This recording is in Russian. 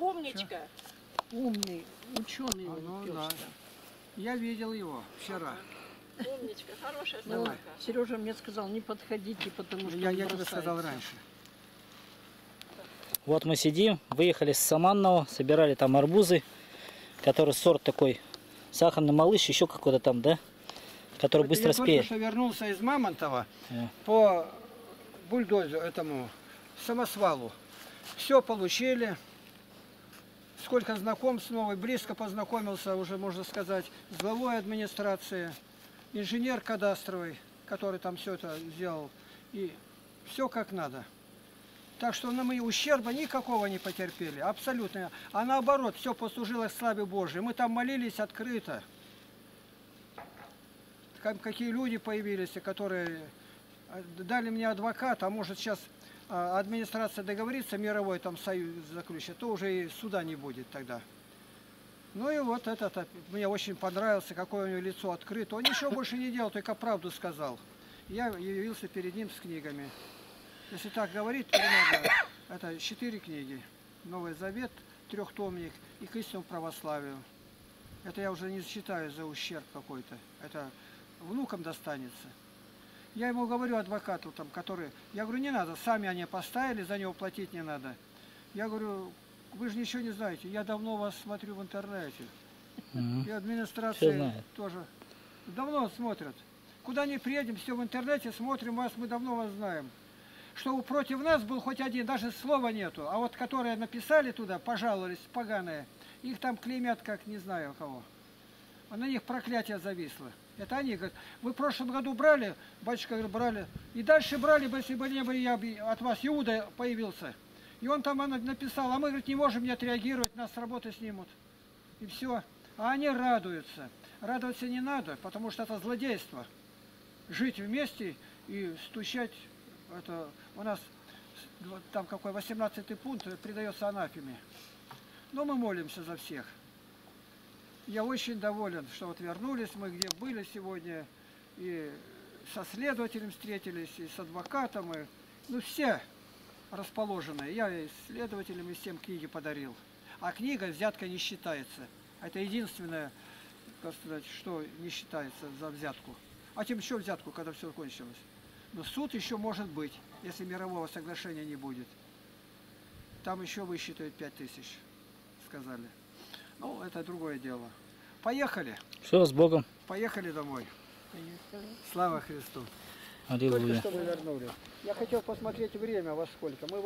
Умничка. Все. Умный, ученый. Ну, да. Я видел его вчера. Умничка, хорошая собака. Сережа мне сказал, не подходите, потому что я тебе сказал раньше. Вот мы сидим, выехали с Саманного, собирали там арбузы, который сорт такой, сахарный малыш, еще какой-то там, да? Который вот быстро спеет. Я только что вернулся из Мамонтова по бульдозеру этому, самосвалу. Все получили. Сколько знакомств новых, близко познакомился уже, можно сказать, с главой администрации, инженер кадастровый, который там все это сделал. И все как надо. Так что мы ущерба никакого не потерпели, абсолютно. А наоборот, все послужило славе Божьей. Мы там молились открыто. Какие люди появились, которые дали мне адвоката, а может сейчас администрация договорится, мировой там союз заключит, то уже и суда не будет тогда. Ну и вот этот мне очень понравился, какое у него лицо открыто. Он ничего больше не делал, только правду сказал. Я явился перед ним с книгами. Если так говорить, то надо. Это 4 книги. Новый Завет, Трехтомник и к истинному православию. Это я уже не считаю за ущерб какой-то. Это внукам достанется. Я ему говорю, адвокату там, который... Я говорю, не надо, сами они поставили, за него платить не надо. Я говорю, вы же ничего не знаете. Я давно вас смотрю в интернете. И администрация тоже. Давно смотрят. Куда ни приедем, все в интернете, смотрим вас, мы давно вас знаем. Что против нас был хоть один, даже слова нету. А вот которые написали туда, пожаловались, поганые, их там клеймят как не знаю кого. А на них проклятие зависло. Это они говорят, вы в прошлом году брали, батюшка говорит, брали, и дальше брали бы, если бы не были, я бы от вас Иуда появился. И он там написал, а мы, говорит, не можем не отреагировать, нас с работы снимут. И все. А они радуются. Радоваться не надо, потому что это злодейство. Жить вместе и стучать... Это у нас там какой 18-й пункт придается анафеме. Но мы молимся за всех. Я очень доволен, что вот вернулись мы, где были сегодня. И со следователем встретились, и с адвокатом. И, ну, все расположенные. Я и следователям, и всем книги подарил. А книга «Взятка не считается». Это единственное, так сказать, что не считается за взятку. А тем еще взятку, когда все кончилось. Но суд еще может быть, если мирового соглашения не будет. Там еще высчитывают 5000, сказали. Ну, это другое дело. Поехали. Все, с Богом. Поехали домой. Слава Христу. Аллилуйя. Только что мы вернулись. Я хотел посмотреть время, во сколько. Мы